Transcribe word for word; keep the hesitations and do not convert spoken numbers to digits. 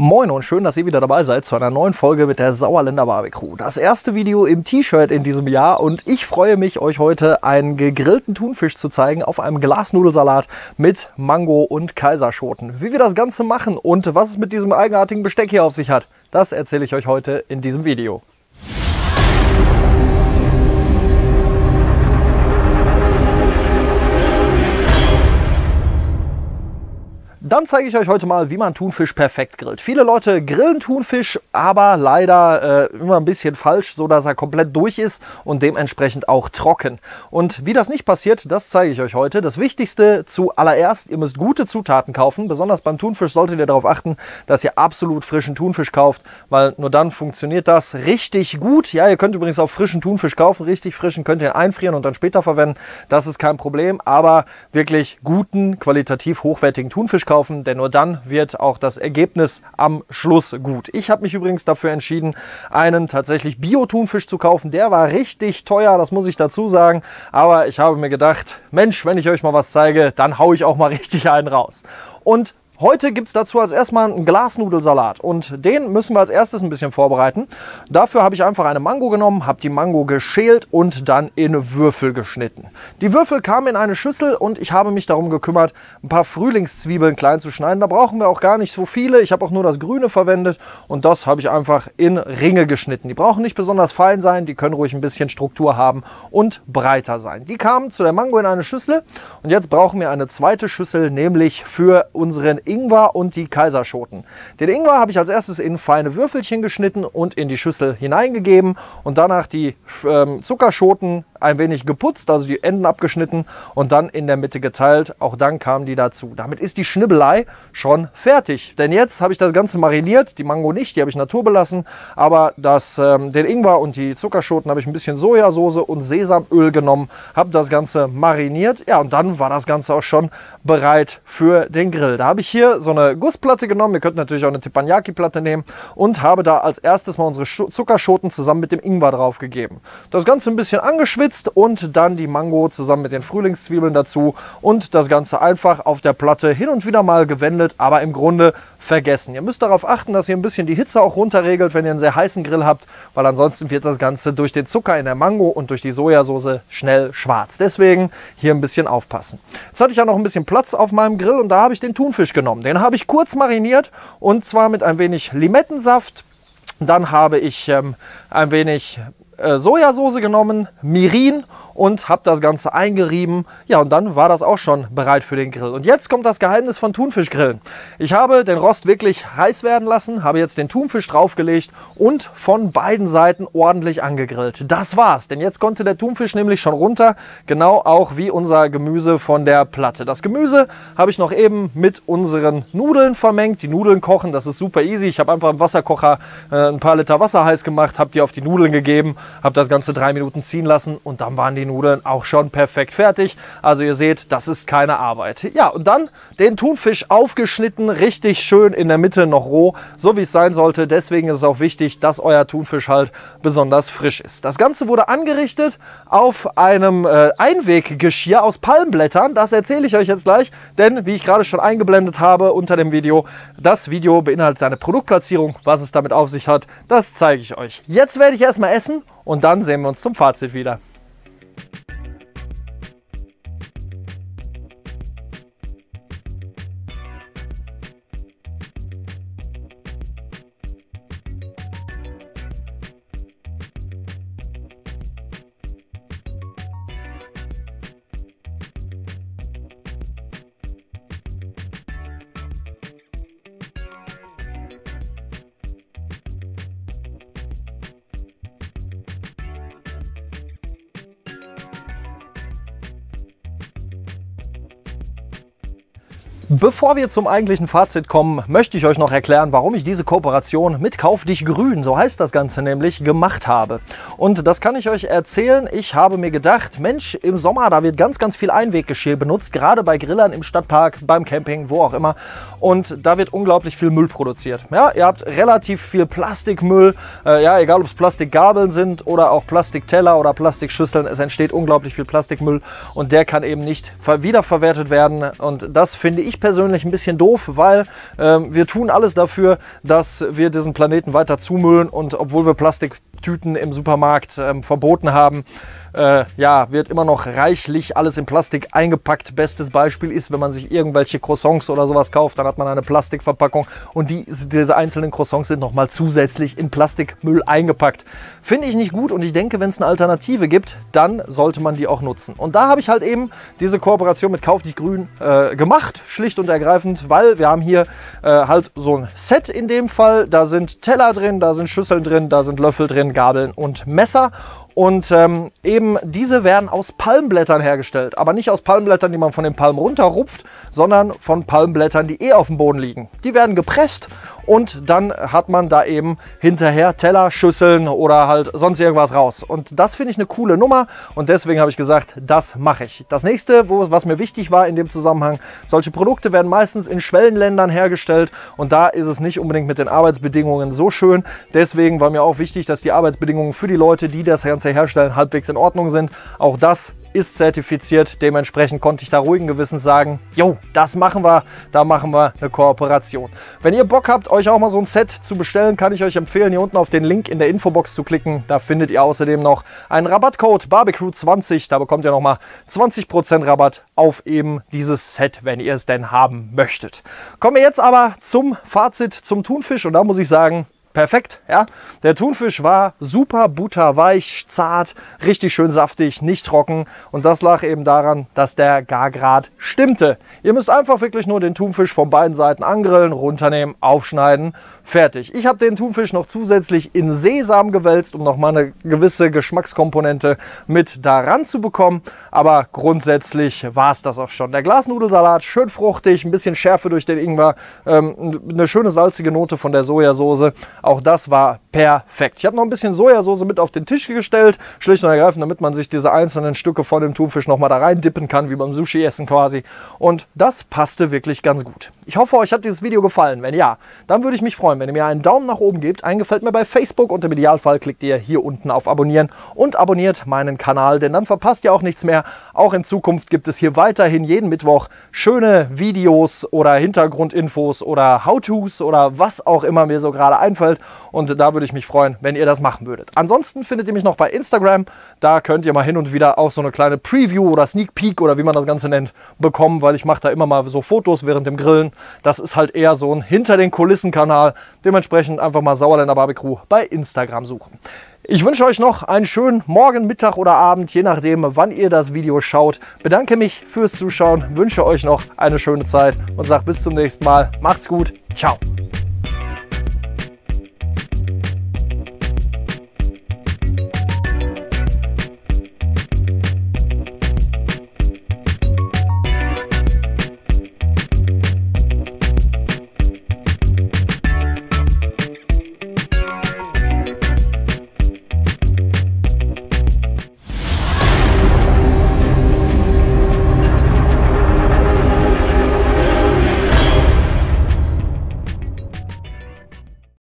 Moin und schön, dass ihr wieder dabei seid zu einer neuen Folge mit der Sauerländer BBCrew. Das erste Video im T-Shirt in diesem Jahr und ich freue mich, euch heute einen gegrillten Thunfisch zu zeigen auf einem Glasnudelsalat mit Mango und Kaiserschoten. Wie wir das Ganze machen und was es mit diesem eigenartigen Besteck hier auf sich hat, das erzähle ich euch heute in diesem Video. Dann zeige ich euch heute mal, wie man Thunfisch perfekt grillt. Viele Leute grillen Thunfisch, aber leider äh, immer ein bisschen falsch, so dass er komplett durch ist und dementsprechend auch trocken. Und wie das nicht passiert, das zeige ich euch heute. Das Wichtigste zuallererst, ihr müsst gute Zutaten kaufen. Besonders beim Thunfisch solltet ihr darauf achten, dass ihr absolut frischen Thunfisch kauft, weil nur dann funktioniert das richtig gut. Ja, ihr könnt übrigens auch frischen Thunfisch kaufen, richtig frischen, könnt ihr einfrieren und dann später verwenden. Das ist kein Problem, aber wirklich guten, qualitativ hochwertigen Thunfisch kaufen. Denn nur dann wird auch das Ergebnis am Schluss gut. Ich habe mich übrigens dafür entschieden, einen tatsächlich Bio-Thunfisch zu kaufen. Der war richtig teuer, das muss ich dazu sagen. Aber ich habe mir gedacht, Mensch, wenn ich euch mal was zeige, dann haue ich auch mal richtig einen raus. Und heute gibt es dazu als erstmal einen Glasnudelsalat und den müssen wir als erstes ein bisschen vorbereiten. Dafür habe ich einfach eine Mango genommen, habe die Mango geschält und dann in Würfel geschnitten. Die Würfel kamen in eine Schüssel und ich habe mich darum gekümmert, ein paar Frühlingszwiebeln klein zu schneiden. Da brauchen wir auch gar nicht so viele, ich habe auch nur das Grüne verwendet und das habe ich einfach in Ringe geschnitten. Die brauchen nicht besonders fein sein, die können ruhig ein bisschen Struktur haben und breiter sein. Die kamen zu der Mango in eine Schüssel und jetzt brauchen wir eine zweite Schüssel, nämlich für unseren Ingwer und die Kaiserschoten. Den Ingwer habe ich als erstes in feine Würfelchen geschnitten und in die Schüssel hineingegeben und danach die ähm, Zuckerschoten ein wenig geputzt, also die Enden abgeschnitten und dann in der Mitte geteilt. Auch dann kamen die dazu. Damit ist die Schnibbelei schon fertig. Denn jetzt habe ich das Ganze mariniert, die Mango nicht, die habe ich naturbelassen, aber das, ähm, den Ingwer und die Zuckerschoten habe ich ein bisschen Sojasauce und Sesamöl genommen, habe das Ganze mariniert. Ja, und dann war das Ganze auch schon bereit für den Grill. Da habe ich hier so eine Gussplatte genommen, ihr könnt natürlich auch eine Teppanyaki-Platte nehmen und habe da als erstes mal unsere Zuckerschoten zusammen mit dem Ingwer drauf gegeben. Das Ganze ein bisschen angeschwitzt und dann die Mango zusammen mit den Frühlingszwiebeln dazu und das Ganze einfach auf der Platte hin und wieder mal gewendet, aber im Grunde vergessen. Ihr müsst darauf achten, dass ihr ein bisschen die Hitze auch runterregelt, wenn ihr einen sehr heißen Grill habt, weil ansonsten wird das Ganze durch den Zucker in der Mango und durch die Sojasauce schnell schwarz. Deswegen hier ein bisschen aufpassen. Jetzt hatte ich ja noch ein bisschen Platz auf meinem Grill und da habe ich den Thunfisch genommen. Den habe ich kurz mariniert und zwar mit ein wenig Limettensaft. Dann habe ich ähm, ein wenig äh, Sojasauce genommen, Mirin und habe das Ganze eingerieben. Ja, und dann war das auch schon bereit für den Grill. Und jetzt kommt das Geheimnis von Thunfischgrillen. Ich habe den Rost wirklich heiß werden lassen, habe jetzt den Thunfisch draufgelegt und von beiden Seiten ordentlich angegrillt. Das war's, denn jetzt konnte der Thunfisch nämlich schon runter, genau auch wie unser Gemüse von der Platte. Das Gemüse habe ich noch eben mit unseren Nudeln vermengt. Die Nudeln kochen, das ist super easy. Ich habe einfach im Wasserkocher äh, ein paar Liter Wasser heiß gemacht, habe die auf die Nudeln gegeben, habe das Ganze drei Minuten ziehen lassen und dann waren die Nudeln auch schon perfekt fertig. Also ihr seht, das ist keine Arbeit. Ja, und dann den Thunfisch aufgeschnitten, richtig schön in der Mitte noch roh, so wie es sein sollte. Deswegen ist es auch wichtig, dass euer Thunfisch halt besonders frisch ist. Das Ganze wurde angerichtet auf einem äh, Einweggeschirr aus Palmblättern. Das erzähle ich euch jetzt gleich, denn wie ich gerade schon eingeblendet habe unter dem Video, das Video beinhaltet eine Produktplatzierung. Was es damit auf sich hat, das zeige ich euch. Jetzt werde ich erstmal essen und dann sehen wir uns zum Fazit wieder. Bevor wir zum eigentlichen Fazit kommen, möchte ich euch noch erklären, warum ich diese Kooperation mit Kauf-Dich-Grün, so heißt das Ganze nämlich, gemacht habe. Und das kann ich euch erzählen. Ich habe mir gedacht, Mensch, im Sommer, da wird ganz, ganz viel Einweggeschirr benutzt, gerade bei Grillern im Stadtpark, beim Camping, wo auch immer. Und da wird unglaublich viel Müll produziert. Ja, ihr habt relativ viel Plastikmüll, äh, ja, egal ob es Plastikgabeln sind oder auch Plastikteller oder Plastikschüsseln, es entsteht unglaublich viel Plastikmüll und der kann eben nicht wiederverwertet werden. Und das finde ich ich persönlich ein bisschen doof, weil ähm, wir tun alles dafür, dass wir diesen Planeten weiter zumüllen, und obwohl wir Plastiktüten im Supermarkt ähm, verboten haben, Äh, ja, wird immer noch reichlich alles in Plastik eingepackt. Bestes Beispiel ist, wenn man sich irgendwelche Croissants oder sowas kauft, dann hat man eine Plastikverpackung, und die, diese einzelnen Croissants sind nochmal zusätzlich in Plastikmüll eingepackt. Finde ich nicht gut, und ich denke, wenn es eine Alternative gibt, dann sollte man die auch nutzen. Und da habe ich halt eben diese Kooperation mit Kauf-Dich-Grün äh, gemacht, schlicht und ergreifend, weil wir haben hier äh, halt so ein Set in dem Fall. Da sind Teller drin, da sind Schüsseln drin, da sind Löffel drin, Gabeln und Messer. Und ähm, eben diese werden aus Palmblättern hergestellt, aber nicht aus Palmblättern, die man von den Palmen runterrupft, sondern von Palmblättern, die eh auf dem Boden liegen. Die werden gepresst, und dann hat man da eben hinterher Teller, Schüsseln oder halt sonst irgendwas raus. Und das finde ich eine coole Nummer, und deswegen habe ich gesagt, das mache ich. Das nächste, wo, was mir wichtig war in dem Zusammenhang: solche Produkte werden meistens in Schwellenländern hergestellt, und da ist es nicht unbedingt mit den Arbeitsbedingungen so schön. Deswegen war mir auch wichtig, dass die Arbeitsbedingungen für die Leute, die das Ganze herstellen, halbwegs in Ordnung sind. Auch das ist zertifiziert, dementsprechend konnte ich da ruhigen Gewissens sagen, jo, das machen wir, da machen wir eine Kooperation. Wenn ihr Bock habt, euch auch mal so ein Set zu bestellen, kann ich euch empfehlen, hier unten auf den Link in der Infobox zu klicken. Da findet ihr außerdem noch einen Rabattcode BBCrew zwanzig, da bekommt ihr nochmal zwanzig Prozent Rabatt auf eben dieses Set, wenn ihr es denn haben möchtet. Kommen wir jetzt aber zum Fazit, zum Thunfisch, und da muss ich sagen, perfekt, ja. Der Thunfisch war super butterweich, zart, richtig schön saftig, nicht trocken, und das lag eben daran, dass der Gargrad stimmte. Ihr müsst einfach wirklich nur den Thunfisch von beiden Seiten angrillen, runternehmen, aufschneiden, fertig. Ich habe den Thunfisch noch zusätzlich in Sesam gewälzt, um nochmal eine gewisse Geschmackskomponente mit daran zu bekommen, aber grundsätzlich war es das auch schon. Der Glasnudelsalat, schön fruchtig, ein bisschen Schärfe durch den Ingwer, ähm, eine schöne salzige Note von der Sojasauce. Auch das war perfekt. Ich habe noch ein bisschen Sojasauce mit auf den Tisch gestellt, schlicht und ergreifend, damit man sich diese einzelnen Stücke von dem Thunfisch nochmal da rein dippen kann, wie beim Sushi-Essen quasi. Und das passte wirklich ganz gut. Ich hoffe, euch hat dieses Video gefallen. Wenn ja, dann würde ich mich freuen, wenn ihr mir einen Daumen nach oben gebt. Einen Gefällt mir bei Facebook, und im Idealfall klickt ihr hier unten auf Abonnieren und abonniert meinen Kanal, denn dann verpasst ihr auch nichts mehr. Auch in Zukunft gibt es hier weiterhin jeden Mittwoch schöne Videos oder Hintergrundinfos oder How-Tos oder was auch immer mir so gerade einfällt, und da würde ich mich freuen, wenn ihr das machen würdet. Ansonsten findet ihr mich noch bei Instagram, da könnt ihr mal hin und wieder auch so eine kleine Preview oder Sneak Peek oder wie man das Ganze nennt, bekommen, weil ich mache da immer mal so Fotos während dem Grillen. Das ist halt eher so ein Hinter-den-Kulissen-Kanal. Dementsprechend einfach mal Sauerländer BBCrew bei Instagram suchen. Ich wünsche euch noch einen schönen Morgen, Mittag oder Abend, je nachdem, wann ihr das Video schaut. Bedanke mich fürs Zuschauen, wünsche euch noch eine schöne Zeit und sage bis zum nächsten Mal. Macht's gut, ciao.